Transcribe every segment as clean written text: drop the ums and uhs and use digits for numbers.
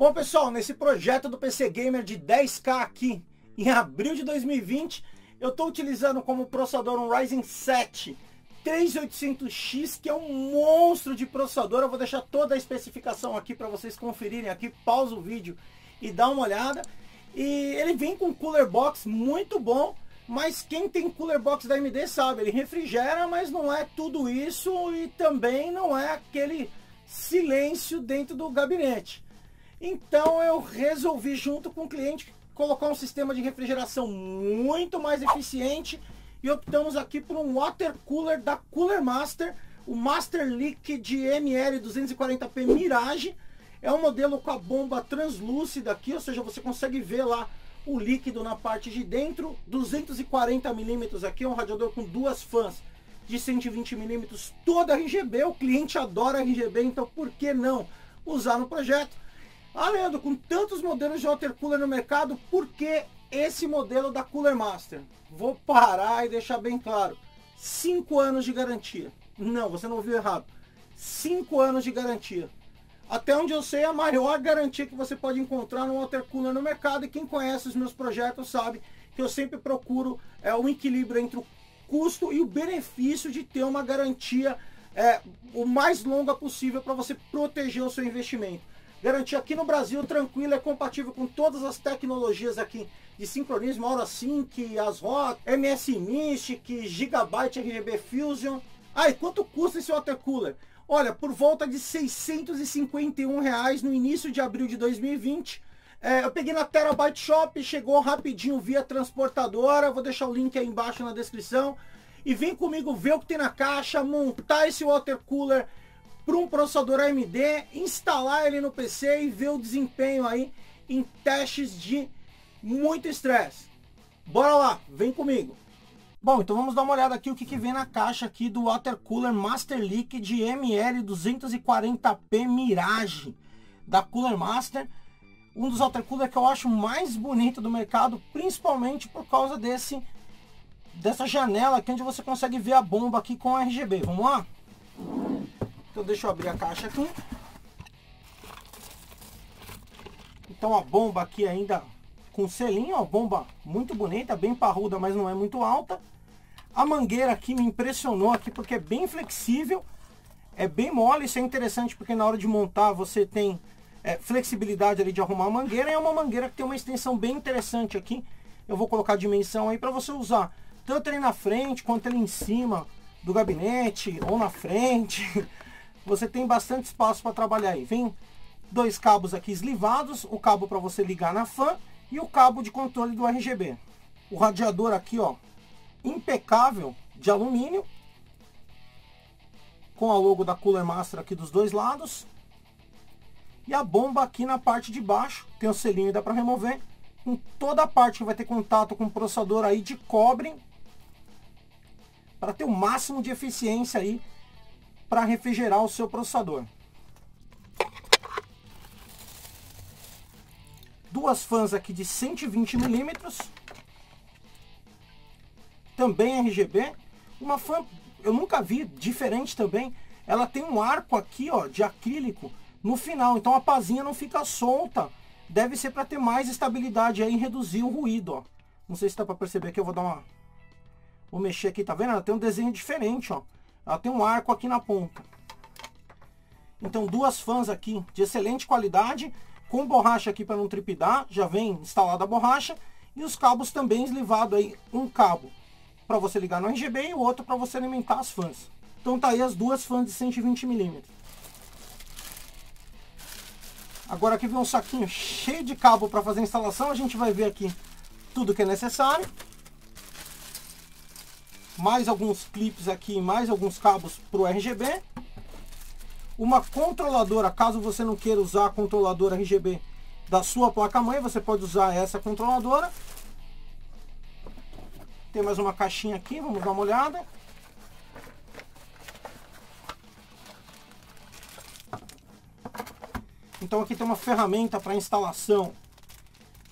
Bom pessoal, nesse projeto do PC Gamer de 10K aqui em abril de 2020, eu estou utilizando como processador um Ryzen 7 3800X, que é um monstro de processador. Eu vou deixar toda a especificação aqui para vocês conferirem aqui, pausa o vídeo e dá uma olhada. E ele vem com cooler box muito bom, mas quem tem cooler box da AMD sabe, ele refrigera, mas não é tudo isso e também não é aquele silêncio dentro do gabinete. Então eu resolvi, junto com o cliente, colocar um sistema de refrigeração muito mais eficiente e optamos aqui por um water cooler da Cooler Master, o MasterLiquid ML240P Mirage. É um modelo com a bomba translúcida aqui, ou seja, você consegue ver lá o líquido na parte de dentro. 240mm aqui, é um radiador com duas fãs de 120mm, toda RGB. O cliente adora RGB, então por que não usar no projeto? Leandro, com tantos modelos de water cooler no mercado, por que esse modelo da Cooler Master? Vou parar e deixar bem claro: 5 anos de garantia. Não, você não ouviu errado, 5 anos de garantia. Até onde eu sei, é a maior garantia que você pode encontrar no water cooler no mercado. E quem conhece os meus projetos sabe que eu sempre procuro o equilíbrio entre o custo e o benefício de ter uma garantia o mais longa possível para você proteger o seu investimento. Garantia aqui no Brasil, tranquila, é compatível com todas as tecnologias aqui de sincronismo, AuraSync, AsRock, Mystic, Gigabyte RGB Fusion. E quanto custa esse water cooler? Olha, por volta de R$ 651 reais no início de abril de 2020. Eu peguei na Terabyte Shop, chegou rapidinho via transportadora. Vou deixar o link aí embaixo na descrição. E vem comigo ver o que tem na caixa, montar esse water cooler para um processador AMD, instalar ele no PC e ver o desempenho aí em testes de muito estresse. Bora lá, vem comigo. Bom, então vamos dar uma olhada aqui o que vem na caixa aqui do water cooler MasterLiquid ML240P Mirage da Cooler Master. Um dos water cooler que eu acho mais bonito do mercado, principalmente por causa dessa janela aqui onde você consegue ver a bomba aqui com RGB. Vamos lá? Então deixa eu abrir a caixa aqui. Então a bomba aqui ainda com selinho, ó, bomba muito bonita, bem parruda, mas não é muito alta. A mangueira aqui me impressionou aqui porque é bem flexível, é bem mole. Isso é interessante porque na hora de montar você tem flexibilidade ali de arrumar a mangueira. É uma mangueira que tem uma extensão bem interessante aqui. Eu vou colocar a dimensão aí para você usar tanto ele na frente quanto ele em cima do gabinete ou na frente. Você tem bastante espaço para trabalhar aí. Vem dois cabos aqui eslivados, o cabo para você ligar na fã e o cabo de controle do RGB. O radiador aqui, ó, impecável, de alumínio, com a logo da Cooler Master aqui dos dois lados. E a bomba aqui na parte de baixo, tem o selinho e dá para remover. Em toda a parte que vai ter contato com o processador aí de cobre, para ter o máximo de eficiência aí para refrigerar o seu processador. Duas fãs aqui de 120mm, também RGB. Uma fã eu nunca vi diferente também, ela tem um arco aqui, ó, de acrílico no final, então a pazinha não fica solta. Deve ser para ter mais estabilidade aí e reduzir o ruído, ó. Não sei se dá para perceber que eu vou dar uma... Vou mexer aqui, tá vendo? Ela tem um desenho diferente, ó. Ela tem um arco aqui na ponta. Então duas fãs aqui de excelente qualidade, com borracha aqui para não tripidar, já vem instalada a borracha. E os cabos também eslivados aí, um cabo para você ligar no RGB e o outro para você alimentar as fãs. Então tá aí as duas fãs de 120mm. Agora aqui vem um saquinho cheio de cabo para fazer a instalação. A gente vai ver aqui tudo que é necessário. Mais alguns clipes aqui, mais alguns cabos para o RGB. Uma controladora, caso você não queira usar a controladora RGB da sua placa-mãe, você pode usar essa controladora. Tem mais uma caixinha aqui, vamos dar uma olhada. Então aqui tem uma ferramenta para instalação.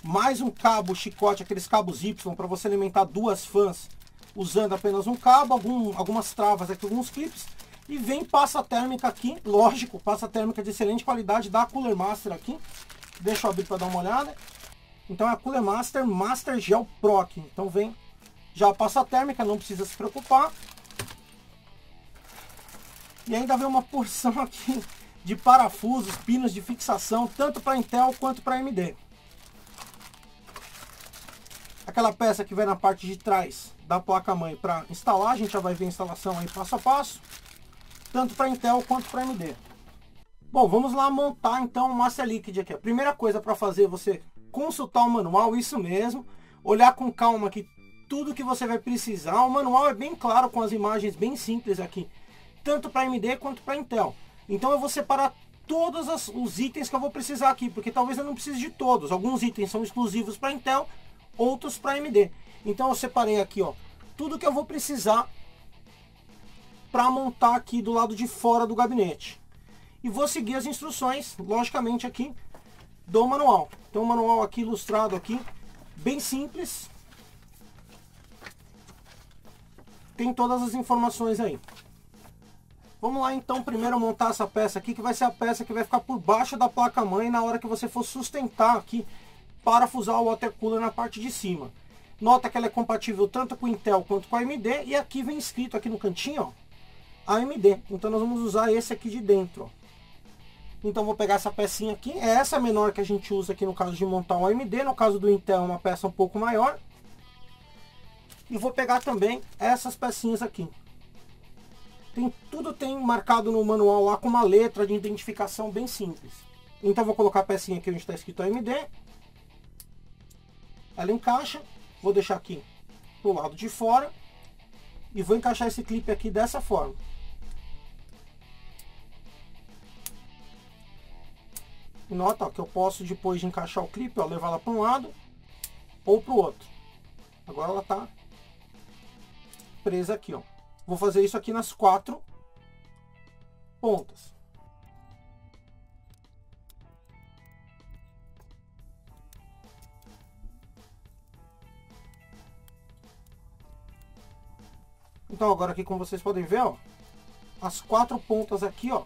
Mais um cabo chicote, aqueles cabos Y, para você alimentar duas fãs usando apenas um cabo, algumas travas aqui, alguns clipes. E vem pasta térmica aqui, lógico, pasta térmica de excelente qualidade da Cooler Master aqui. Deixa eu abrir para dar uma olhada. Então é a Cooler Master Master Gel Pro aqui. Então vem já a pasta térmica, não precisa se preocupar. E ainda vem uma porção aqui de parafusos, pinos de fixação, tanto para Intel quanto para AMD. Aquela peça que vai na parte de trás da placa-mãe para instalar, a gente já vai ver a instalação aí passo a passo, tanto para Intel quanto para AMD. Bom, vamos lá montar então o MasterLiquid aqui. A primeira coisa para fazer é você consultar o manual, isso mesmo, olhar com calma aqui tudo que você vai precisar. O manual é bem claro, com as imagens bem simples aqui, tanto para AMD quanto para Intel. Então eu vou separar todos os itens que eu vou precisar aqui, porque talvez eu não precise de todos. Alguns itens são exclusivos para Intel, outros para AMD. Então eu separei aqui, ó, tudo que eu vou precisar para montar aqui do lado de fora do gabinete. E vou seguir as instruções, logicamente, aqui do manual. Então o manual aqui ilustrado aqui, bem simples. Tem todas as informações aí. Vamos lá então primeiro montar essa peça aqui, que vai ser a peça que vai ficar por baixo da placa-mãe na hora que você for sustentar aqui, parafusar o water cooler na parte de cima. Nota que ela é compatível tanto com Intel quanto com a AMD, e aqui vem escrito aqui no cantinho, ó, AMD. Então nós vamos usar esse aqui de dentro, ó. Então vou pegar essa pecinha aqui, é essa menor que a gente usa aqui no caso de montar o AMD, no caso do Intel é uma peça um pouco maior. E vou pegar também essas pecinhas aqui. Tudo tem marcado no manual lá com uma letra de identificação bem simples. Então vou colocar a pecinha aqui onde está escrito AMD. Ela encaixa, vou deixar aqui pro lado de fora e vou encaixar esse clipe aqui dessa forma. Nota, ó, que eu posso, depois de encaixar o clipe, ó, levar ela para um lado ou para o outro. Agora ela está presa aqui, ó. Vou fazer isso aqui nas quatro pontas. Então agora aqui, como vocês podem ver, ó, as quatro pontas aqui, ó,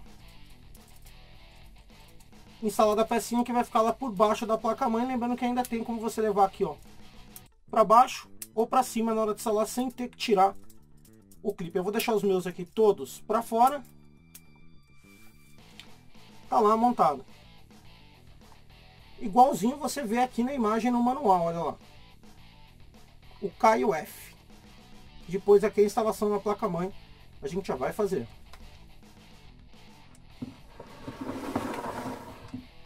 instalada a pecinha que vai ficar lá por baixo da placa-mãe. Lembrando que ainda tem como você levar aqui, ó, para baixo ou para cima na hora de instalar, sem ter que tirar o clipe. Eu vou deixar os meus aqui todos para fora. Tá lá montado, igualzinho você vê aqui na imagem no manual. Olha lá, o K e o F. Depois aqui a instalação na placa-mãe a gente já vai fazer.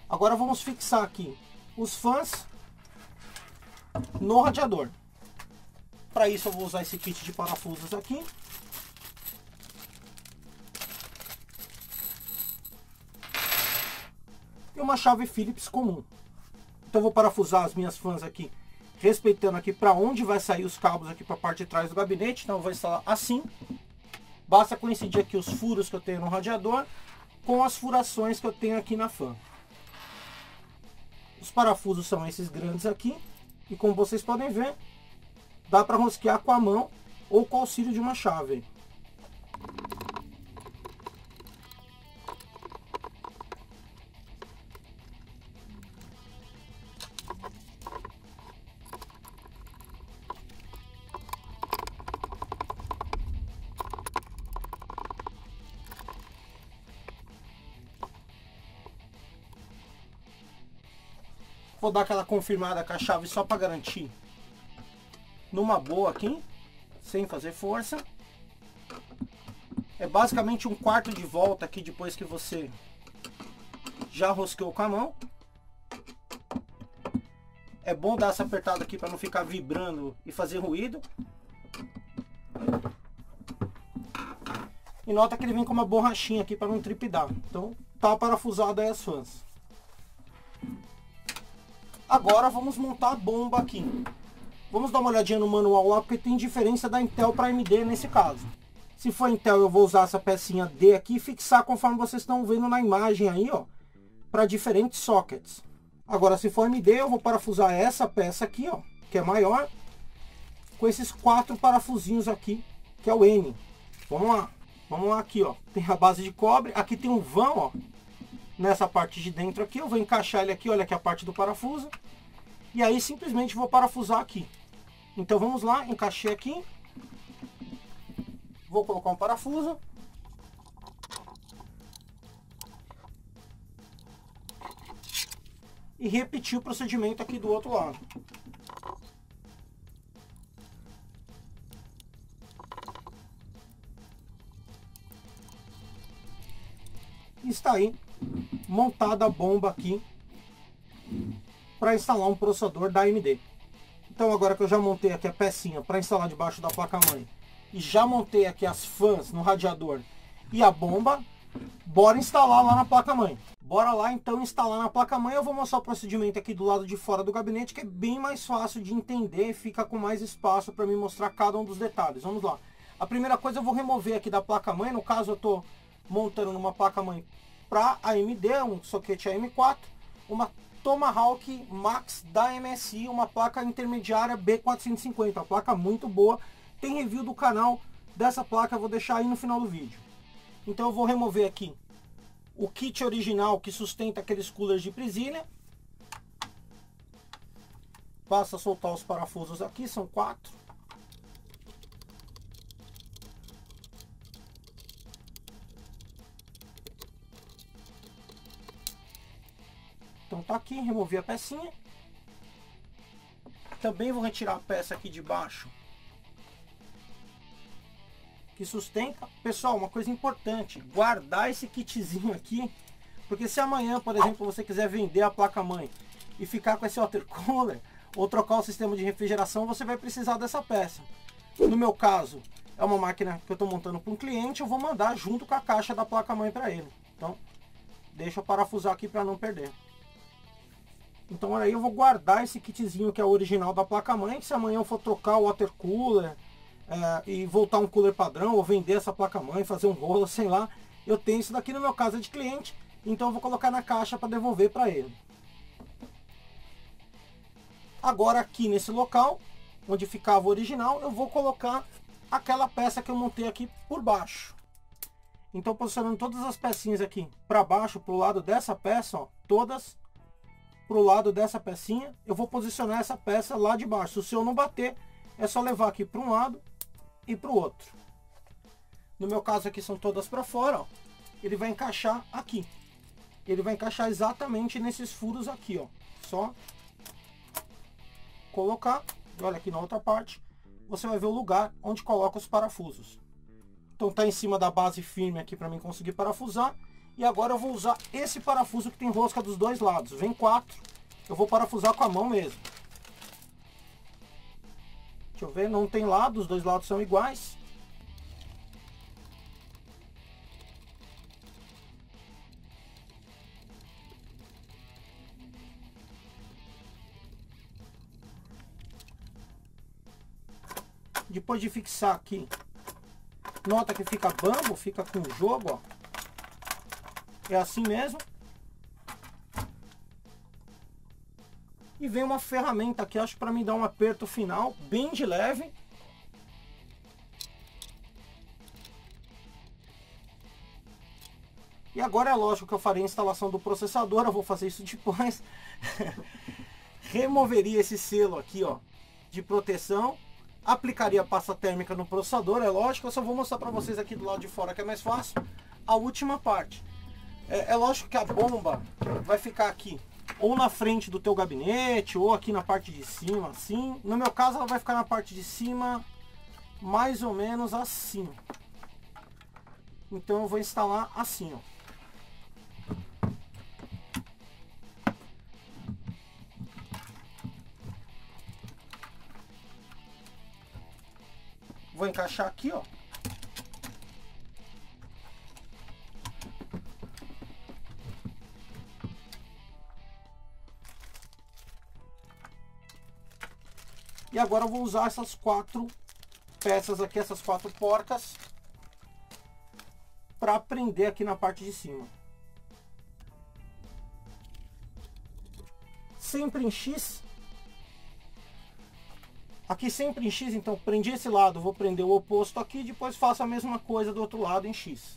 Agora vamos fixar aqui os fãs no radiador. Para isso eu vou usar esse kit de parafusos aqui. E uma chave Phillips comum. Então eu vou parafusar as minhas fãs aqui, respeitando aqui para onde vai sair os cabos aqui para a parte de trás do gabinete. Então eu vou instalar assim. Basta coincidir aqui os furos que eu tenho no radiador com as furações que eu tenho aqui na fã. Os parafusos são esses grandes aqui. E como vocês podem ver, dá para rosquear com a mão ou com o auxílio de uma chave. Vou dar aquela confirmada com a chave só para garantir, numa boa aqui, sem fazer força. É basicamente um quarto de volta aqui depois que você já rosqueou com a mão. É bom dar essa apertada aqui para não ficar vibrando e fazer ruído. E nota que ele vem com uma borrachinha aqui para não tripidar. Então tá parafusado aí as fãs. Agora vamos montar a bomba aqui. Vamos dar uma olhadinha no manual lá, porque tem diferença da Intel para AMD nesse caso. Se for Intel, eu vou usar essa pecinha D aqui e fixar conforme vocês estão vendo na imagem aí, ó, para diferentes sockets. Agora, se for AMD, eu vou parafusar essa peça aqui, ó, que é maior, com esses quatro parafusinhos aqui, que é o N. Vamos lá aqui, ó, tem a base de cobre, aqui tem um vão, ó, nessa parte de dentro aqui. Eu vou encaixar ele aqui, olha aqui a parte do parafuso. E aí simplesmente vou parafusar aqui. Então vamos lá, encaixei aqui. Vou colocar um parafuso. E repetir o procedimento aqui do outro lado. E está aí montada a bomba aqui para instalar um processador da AMD. Então agora que eu já montei aqui a pecinha para instalar debaixo da placa-mãe e já montei aqui as fãs no radiador e a bomba, bora instalar lá na placa-mãe. Bora lá então instalar na placa-mãe. Eu vou mostrar o procedimento aqui do lado de fora do gabinete, que é bem mais fácil de entender, fica com mais espaço para me mostrar cada um dos detalhes. Vamos lá. A primeira coisa eu vou remover aqui da placa-mãe, no caso eu estou montando numa placa-mãe para AMD, um soquete AM4, uma Tomahawk Max da MSI, uma placa intermediária B450, uma placa muito boa, tem review do canal dessa placa, eu vou deixar aí no final do vídeo. Então eu vou remover aqui o kit original que sustenta aqueles coolers de presilha, passa a soltar os parafusos aqui, são 4. Então tá aqui, removi a pecinha. Também vou retirar a peça aqui de baixo que sustenta. Pessoal, uma coisa importante, guardar esse kitzinho aqui, porque se amanhã, por exemplo, você quiser vender a placa-mãe e ficar com esse watercooler ou trocar o sistema de refrigeração, você vai precisar dessa peça. No meu caso, é uma máquina que eu estou montando para um cliente, eu vou mandar junto com a caixa da placa-mãe para ele. Então, deixa eu parafusar aqui para não perder. Então, olha aí, eu vou guardar esse kitzinho que é o original da placa-mãe, se amanhã eu for trocar o watercooler, e voltar um cooler padrão, ou vender essa placa-mãe, fazer um rolo, sei lá, eu tenho isso daqui. No meu caso é de cliente, então eu vou colocar na caixa para devolver para ele. Agora aqui nesse local, onde ficava o original, eu vou colocar aquela peça que eu montei aqui por baixo. Então posicionando todas as pecinhas aqui para baixo, para o lado dessa peça, ó, todas para o lado dessa pecinha, eu vou posicionar essa peça lá de baixo. Se eu não bater, é só levar aqui para um lado e para o outro. No meu caso aqui são todas para fora, ó. Ele vai encaixar aqui, ele vai encaixar exatamente nesses furos aqui, ó. Só colocar, olha aqui na outra parte, você vai ver o lugar onde coloca os parafusos. Então tá em cima da base firme aqui para mim conseguir parafusar. E agora eu vou usar esse parafuso que tem rosca dos dois lados, vem 4, eu vou parafusar com a mão mesmo. Deixa eu ver, não tem lado, os dois lados são iguais. Depois de fixar aqui, nota que fica bambo, fica com o jogo, ó. É assim mesmo. E vem uma ferramenta aqui, acho, para me dar um aperto final, bem de leve. E agora é lógico que eu farei a instalação do processador, eu vou fazer isso depois. Removeria esse selo aqui, ó, de proteção. Aplicaria a pasta térmica no processador, é lógico. Eu só vou mostrar para vocês aqui do lado de fora, que é mais fácil, a última parte. É lógico que a bomba vai ficar aqui, ou na frente do teu gabinete, ou aqui na parte de cima, assim. No meu caso ela vai ficar na parte de cima, mais ou menos assim. Então eu vou instalar assim, ó. Vou encaixar aqui, ó. E agora eu vou usar essas 4 peças aqui, essas 4 porcas, para prender aqui na parte de cima. Sempre em X. Aqui sempre em X, então prendi esse lado, vou prender o oposto aqui, depois faço a mesma coisa do outro lado em X.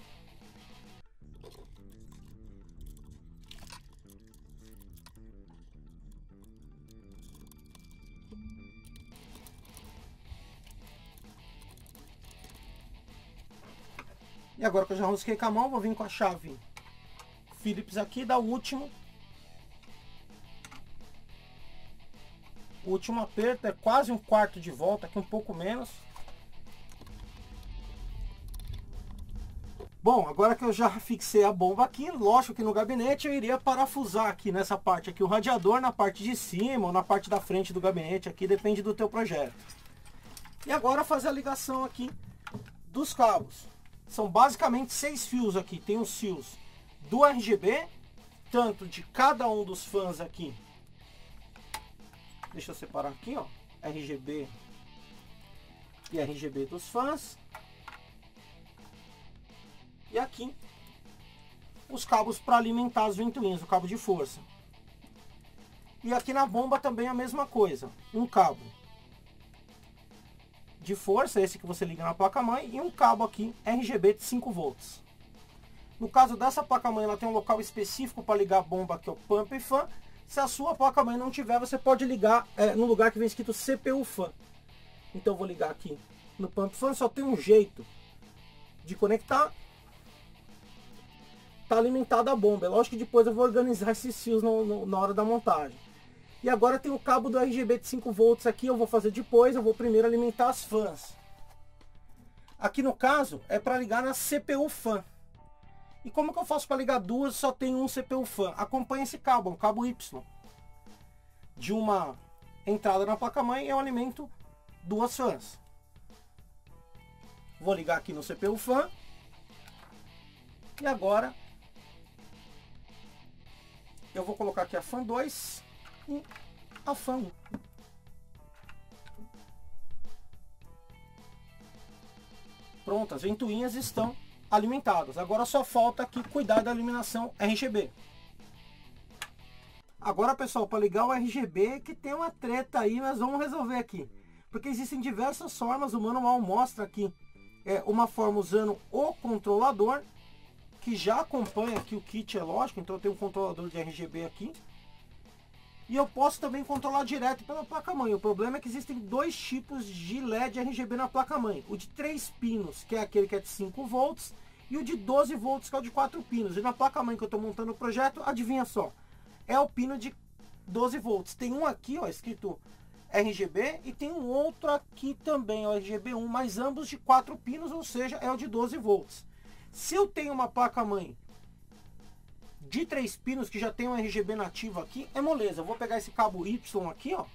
E agora que eu já rosquei com a mão, vou vir com a chave Phillips aqui, dá o último aperto, é quase um quarto de volta, aqui um pouco menos. Bom, agora que eu já fixei a bomba aqui, lógico que no gabinete eu iria parafusar aqui nessa parte aqui, o radiador na parte de cima ou na parte da frente do gabinete aqui, depende do teu projeto. E agora fazer a ligação aqui dos cabos. São basicamente 6 fios aqui, tem os fios do RGB, tanto de cada um dos fãs aqui. Deixa eu separar aqui, ó, RGB e RGB dos fãs. E aqui os cabos para alimentar as ventoinhas, o cabo de força. E aqui na bomba também a mesma coisa. Um cabo de força, esse que você liga na placa-mãe, e um cabo aqui RGB de 5 volts. No caso dessa placa-mãe, ela tem um local específico para ligar a bomba, que é o pump e fan. Se a sua placa-mãe não tiver, você pode ligar no lugar que vem escrito CPU fan. Então eu vou ligar aqui no pump fan, só tem um jeito de conectar. Tá alimentada a bomba. É lógico que depois eu vou organizar esses fios na hora da montagem. E agora tem o cabo do RGB de 5 volts aqui, eu vou fazer depois, eu vou primeiro alimentar as fãs. Aqui no caso é para ligar na CPU fan. E como que eu faço para ligar duas, só tem um CPU fan? Acompanha esse cabo, é um cabo Y. De uma entrada na placa-mãe eu alimento duas fãs. Vou ligar aqui no CPU fan. E agora eu vou colocar aqui a fan 2 e a fan 1. Pronto, as ventoinhas estão alimentadas. Agora só falta aqui cuidar da iluminação RGB. Agora, pessoal, para ligar o RGB, que tem uma treta aí, mas vamos resolver aqui. Porque existem diversas formas, o manual mostra aqui uma forma usando o controlador, que já acompanha aqui o kit, é lógico. Então eu tenho um controlador de RGB aqui. E eu posso também controlar direto pela placa-mãe. O problema é que existem dois tipos de LED RGB na placa-mãe. O de 3 pinos, que é aquele que é de 5 volts. E o de 12 volts, que é o de 4 pinos. E na placa-mãe que eu estou montando o projeto, adivinha só. É o pino de 12 volts. Tem um aqui, ó, escrito RGB. E tem um outro aqui também, ó, RGB1. Mas ambos de 4 pinos, ou seja, é o de 12 volts. Se eu tenho uma placa-mãe de 3 pinos que já tem um RGB nativo aqui, é moleza. Eu vou pegar esse cabo Y aqui, ó.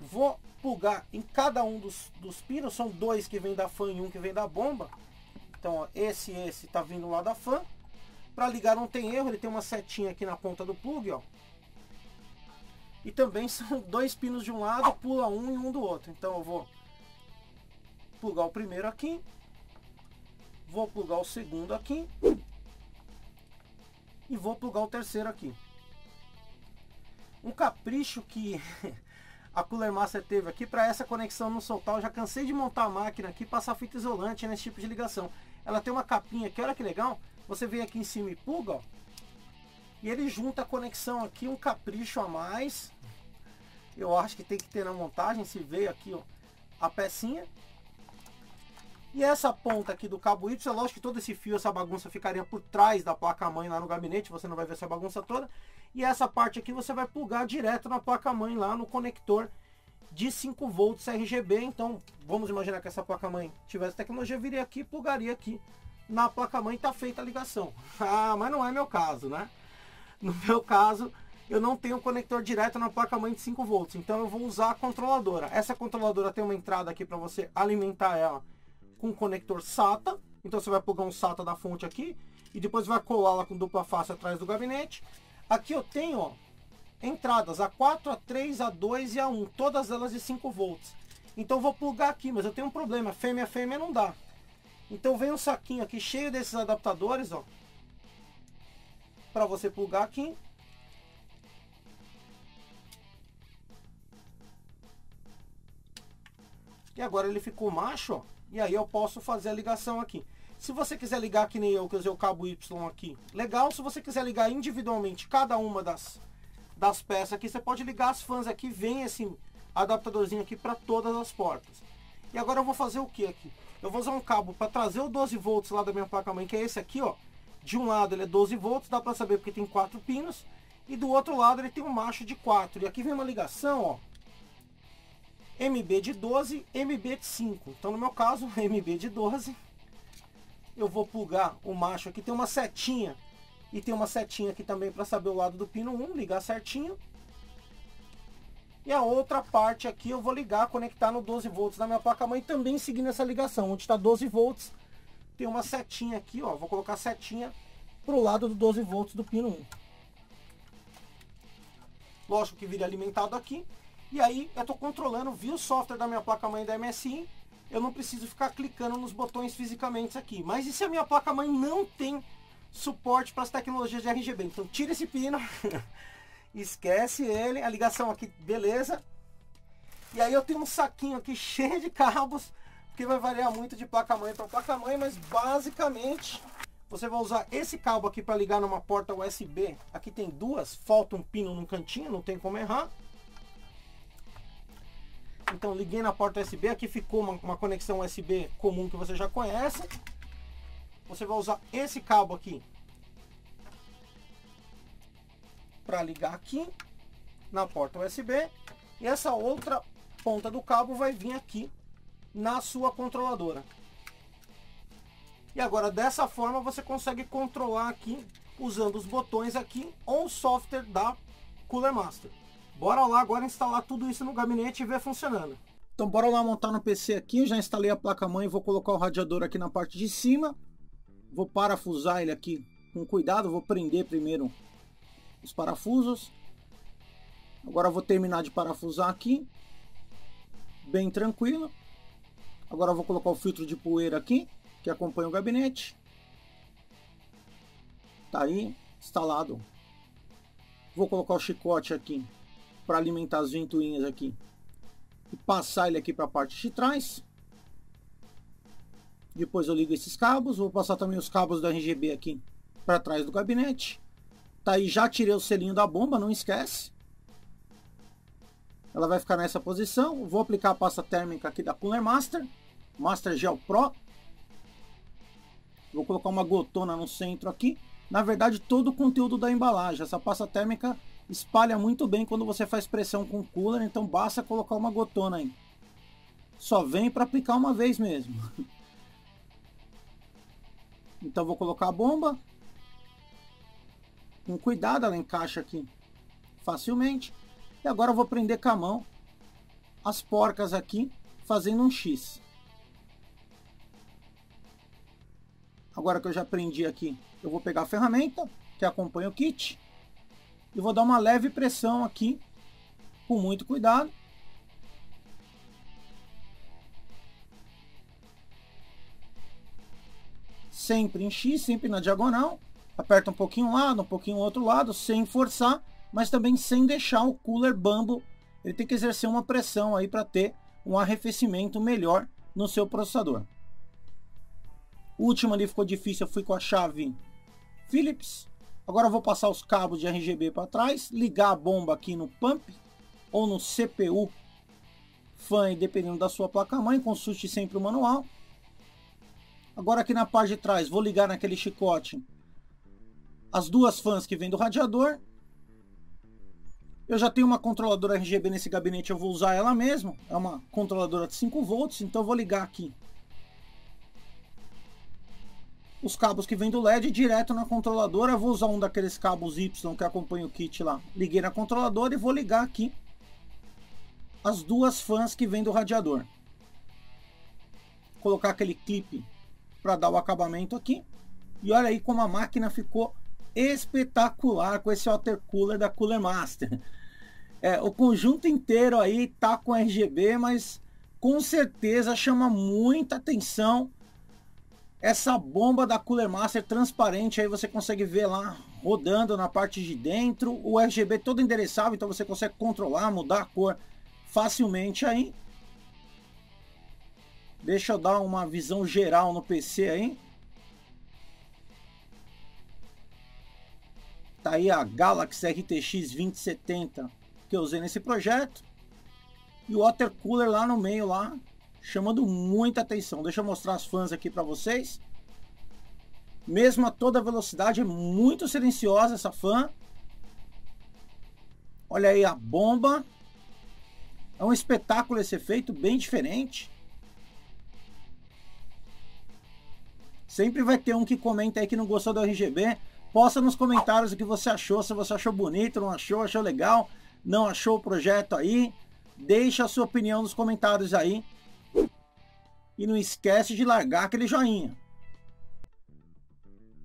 Vou plugar em cada um dos pinos. São 2 que vem da fan e um que vem da bomba. Então, ó, esse tá vindo lá da fan. Para ligar não tem erro, ele tem uma setinha aqui na ponta do plug, ó. E também são 2 pinos de um lado, pula um e um do outro. Então eu vou plugar o primeiro aqui, vou plugar o segundo aqui e vou plugar o terceiro aqui. Um capricho que a Cooler Master teve aqui para essa conexão não soltar. Eu já cansei de montar a máquina aqui, passar fita isolante nesse tipo de ligação. Ela tem uma capinha aqui, olha que legal. Você vem aqui em cima e pluga, ó, e ele junta a conexão aqui. Um capricho a mais, eu acho que tem que ter na montagem. Se veio aqui, ó, a pecinha. E essa ponta aqui do cabo Y, é lógico que todo esse fio, essa bagunça ficaria por trás da placa-mãe lá no gabinete, você não vai ver essa bagunça toda. E essa parte aqui você vai plugar direto na placa-mãe lá no conector de 5 volts RGB. Então, vamos imaginar que essa placa-mãe tivesse tecnologia, eu viria aqui e plugaria aqui na placa-mãe, tá feita a ligação. Ah, mas não é meu caso, né? No meu caso, eu não tenho conector direto na placa-mãe de 5 volts, então eu vou usar a controladora. Essa controladora tem uma entrada aqui para você alimentar ela com conector SATA. Então você vai plugar um SATA da fonte aqui e depois vai colá-la com dupla face atrás do gabinete. Aqui eu tenho, ó, entradas A4, A3, A2 e A1, todas elas de 5 volts. Então eu vou plugar aqui, mas eu tenho um problema, fêmea não dá. Então vem um saquinho aqui cheio desses adaptadores, ó, para você plugar aqui. E agora ele ficou macho, ó. E aí eu posso fazer a ligação aqui. Se você quiser ligar que nem eu, que usei o cabo Y aqui, legal. Se você quiser ligar individualmente cada uma das peças aqui, você pode ligar as fãs aqui. Vem esse adaptadorzinho aqui para todas as portas. E agora eu vou fazer o que aqui? eu vou usar um cabo para trazer o 12 volts lá da minha placa-mãe, que é esse aqui, ó. De um lado ele é 12 volts, dá para saber porque tem 4 pinos, e do outro lado ele tem um macho de 4. E aqui vem uma ligação, ó, MB de 12, MB de 5. Então no meu caso, MB de 12. Eu vou plugar o macho aqui, tem uma setinha. E tem uma setinha aqui também para saber o lado do pino 1, ligar certinho. E a outra parte aqui eu vou ligar, conectar no 12 volts da minha placa-mãe, também seguindo essa ligação. Onde está 12 volts, tem uma setinha aqui, ó. Vou colocar a setinha para o lado do 12 volts do pino 1. Lógico que vira alimentado aqui. E aí eu estou controlando via o software da minha placa-mãe da MSI. Eu não preciso ficar clicando nos botões fisicamente aqui. Mas e se a minha placa-mãe não tem suporte para as tecnologias de RGB? Então tira esse pino, esquece ele, a ligação aqui, beleza. E aí eu tenho um saquinho aqui cheio de cabos, que vai variar muito de placa-mãe para placa-mãe, mas basicamente você vai usar esse cabo aqui para ligar numa porta USB. Aqui tem duas, falta um pino no cantinho, não tem como errar. Então liguei na porta USB, aqui ficou uma conexão USB comum que você já conhece. Você vai usar esse cabo aqui para ligar aqui na porta USB. E essa outra ponta do cabo vai vir aqui na sua controladora. E agora dessa forma você consegue controlar aqui usando os botões aqui ou o software da Cooler Master. Bora lá agora instalar tudo isso no gabinete e ver funcionando. Então bora lá montar no PC aqui. Eu já instalei a placa-mãe, vou colocar o radiador aqui na parte de cima. Vou parafusar ele aqui com cuidado, vou prender primeiro os parafusos. Agora vou terminar de parafusar aqui, bem tranquilo. Agora vou colocar o filtro de poeira aqui, que acompanha o gabinete. Tá aí, instalado. Vou colocar o chicote aqui para alimentar as ventoinhas aqui e passar ele aqui para a parte de trás. Depois eu ligo esses cabos, vou passar também os cabos do RGB aqui para trás do gabinete. Tá aí, já tirei o selinho da bomba, não esquece. Ela vai ficar nessa posição. Vou aplicar a pasta térmica aqui da Cooler Master, Master Gel Pro. Vou colocar uma gotona no centro aqui. Na verdade, todo o conteúdo da embalagem, essa pasta térmica espalha muito bem quando você faz pressão com o cooler, então basta colocar uma gotona aí. Só vem para aplicar uma vez mesmo. Então vou colocar a bomba. Com cuidado, ela encaixa aqui facilmente. E agora eu vou prender com a mão as porcas aqui, fazendo um X. Agora que eu já prendi aqui, eu vou pegar a ferramenta que acompanha o kit. E vou dar uma leve pressão aqui, com muito cuidado. Sempre em X, sempre na diagonal. Aperta um pouquinho um lado, um pouquinho outro lado, sem forçar, mas também sem deixar o cooler bambo. Ele tem que exercer uma pressão aí para ter um arrefecimento melhor no seu processador. O último ali ficou difícil, eu fui com a chave Phillips. Agora eu vou passar os cabos de RGB para trás, ligar a bomba aqui no pump ou no CPU fan, dependendo da sua placa-mãe, consulte sempre o manual. Agora aqui na parte de trás, vou ligar naquele chicote as duas fans que vem do radiador. Eu já tenho uma controladora RGB nesse gabinete, eu vou usar ela mesmo. É uma controladora de 5 volts, então eu vou ligar aqui os cabos que vem do LED direto na controladora. Eu vou usar um daqueles cabos Y que acompanha o kit lá. Liguei na controladora e vou ligar aqui as duas fans que vem do radiador. Vou colocar aquele clipe para dar o acabamento aqui. E olha aí como a máquina ficou espetacular com esse water cooler da Cooler Master. O conjunto inteiro aí tá com RGB, mas com certeza chama muita atenção essa bomba da Cooler Master transparente. Aí você consegue ver lá rodando na parte de dentro, o RGB todo endereçável, então você consegue controlar, mudar a cor facilmente aí. Deixa eu dar uma visão geral no PC aí. Tá aí a Galaxy RTX 2070 que eu usei nesse projeto. E o water cooler lá no meio lá, chamando muita atenção. Deixa eu mostrar as fãs aqui para vocês. Mesmo a toda velocidade, é muito silenciosa essa fã. Olha aí a bomba. É um espetáculo esse efeito, bem diferente. Sempre vai ter um que comenta aí que não gostou do RGB. Posta nos comentários o que você achou, se você achou bonito, não achou, achou legal, não achou o projeto aí. Deixa a sua opinião nos comentários aí. E não esquece de largar aquele joinha.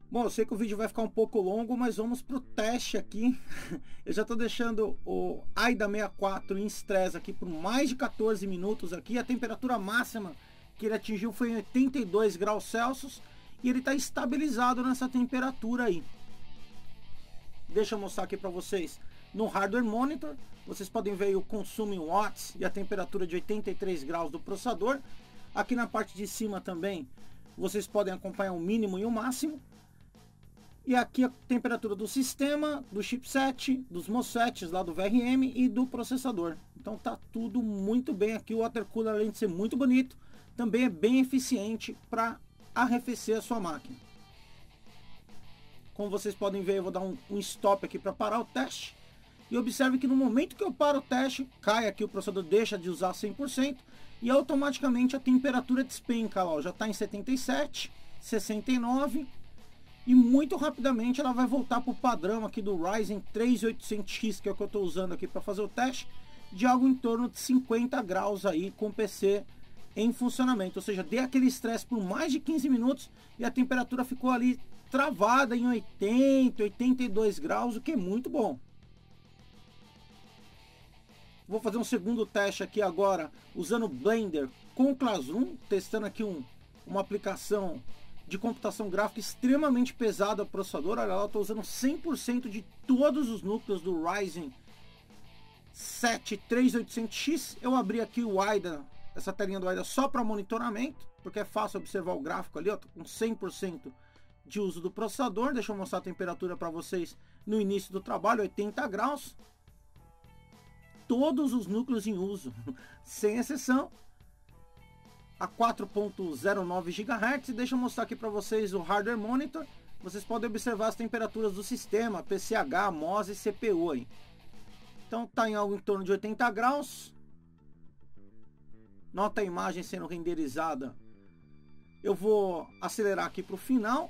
Bom, eu sei que o vídeo vai ficar um pouco longo, mas vamos pro teste aqui. Eu já tô deixando o AIDA64 em stress aqui por mais de 14 minutos aqui. A temperatura máxima que ele atingiu foi em 82 graus Celsius. E ele tá estabilizado nessa temperatura aí. Deixa eu mostrar aqui para vocês no hardware monitor. Vocês podem ver o consumo em watts e a temperatura de 83 graus do processador. Aqui na parte de cima também vocês podem acompanhar o mínimo e o máximo. E aqui a temperatura do sistema, do chipset, dos MOSFETs lá do VRM e do processador. Então tá tudo muito bem aqui. O water cooler, além de ser muito bonito, também é bem eficiente para arrefecer a sua máquina. Como vocês podem ver, eu vou dar um stop aqui para parar o teste. E observe que no momento que eu paro o teste, cai aqui, o processador deixa de usar 100%. E automaticamente a temperatura despenca lá, ó, já está em 77, 69. E muito rapidamente ela vai voltar para o padrão aqui do Ryzen 3800X, que é o que eu estou usando aqui para fazer o teste. De algo em torno de 50 graus aí com o PC em funcionamento, ou seja, dei aquele estresse por mais de 15 minutos e a temperatura ficou ali travada em 80, 82 graus, o que é muito bom. Vou fazer um segundo teste aqui agora usando o Blender com o Classroom, testando aqui uma aplicação de computação gráfica extremamente pesada ao processador. Olha lá, estou usando 100% de todos os núcleos do Ryzen 7 3800X. Eu abri aqui o AIDA, essa telinha do AIDA só para monitoramento, porque é fácil observar o gráfico ali, ó, com 100% de uso do processador. Deixa eu mostrar a temperatura para vocês no início do trabalho, 80 graus. Todos os núcleos em uso, sem exceção, a 4.09 GHz. Deixa eu mostrar aqui para vocês o hardware monitor. Vocês podem observar as temperaturas do sistema, PCH, MOS e CPU aí. Então tá em algo em torno de 80 graus. Nota a imagem sendo renderizada. Eu vou acelerar aqui para o final.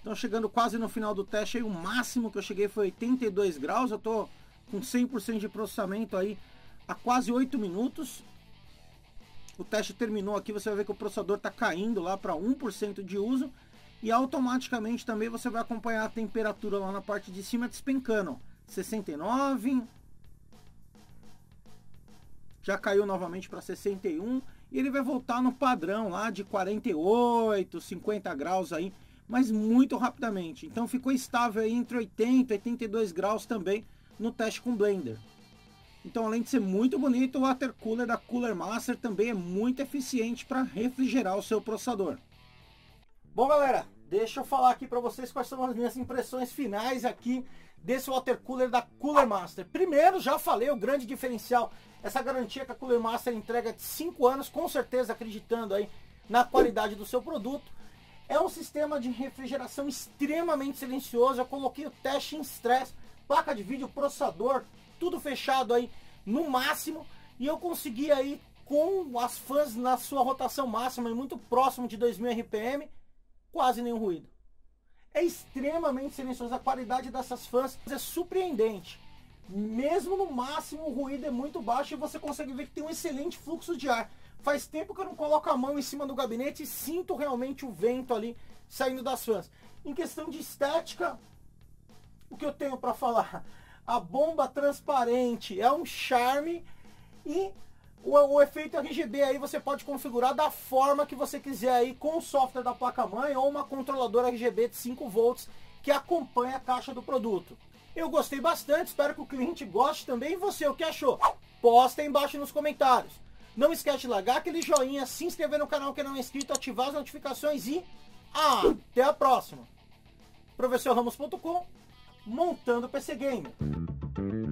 Então, chegando quase no final do teste, aí, o máximo que eu cheguei foi 82 graus. Eu estou com 100% de processamento aí há quase 8 minutos. O teste terminou aqui. Você vai ver que o processador está caindo lá para 1% de uso. E automaticamente também você vai acompanhar a temperatura lá na parte de cima despencando. 69. Já caiu novamente para 61 e ele vai voltar no padrão lá de 48, 50 graus aí, mas muito rapidamente. Então ficou estável aí entre 80 e 82 graus também no teste com Blender. Então, além de ser muito bonito, o water cooler da Cooler Master também é muito eficiente para refrigerar o seu processador. Bom, galera, deixa eu falar aqui para vocês quais são as minhas impressões finais aqui desse water cooler da Cooler Master. Primeiro, já falei o grande diferencial, essa garantia que a Cooler Master entrega de 5 anos, com certeza acreditando aí na qualidade do seu produto. É um sistema de refrigeração extremamente silencioso. Eu coloquei o teste em stress, placa de vídeo, processador, tudo fechado aí no máximo, e eu consegui aí com as fãs na sua rotação máxima e muito próximo de 2000 RPM, quase nenhum ruído. É extremamente silencioso, a qualidade dessas fãs é surpreendente. Mesmo no máximo, o ruído é muito baixo e você consegue ver que tem um excelente fluxo de ar. Faz tempo que eu não coloco a mão em cima do gabinete e sinto realmente o vento ali saindo das fãs. Em questão de estética, o que eu tenho para falar? A bomba transparente é um charme, e o efeito RGB aí você pode configurar da forma que você quiser aí, com o software da placa-mãe ou uma controladora RGB de 5 volts que acompanha a caixa do produto. Eu gostei bastante, espero que o cliente goste também. E você, o que achou? Posta aí embaixo nos comentários. Não esquece de largar aquele joinha, se inscrever no canal que não é inscrito, ativar as notificações e até a próxima. ProfessorRamos.com, montando PC Gamer.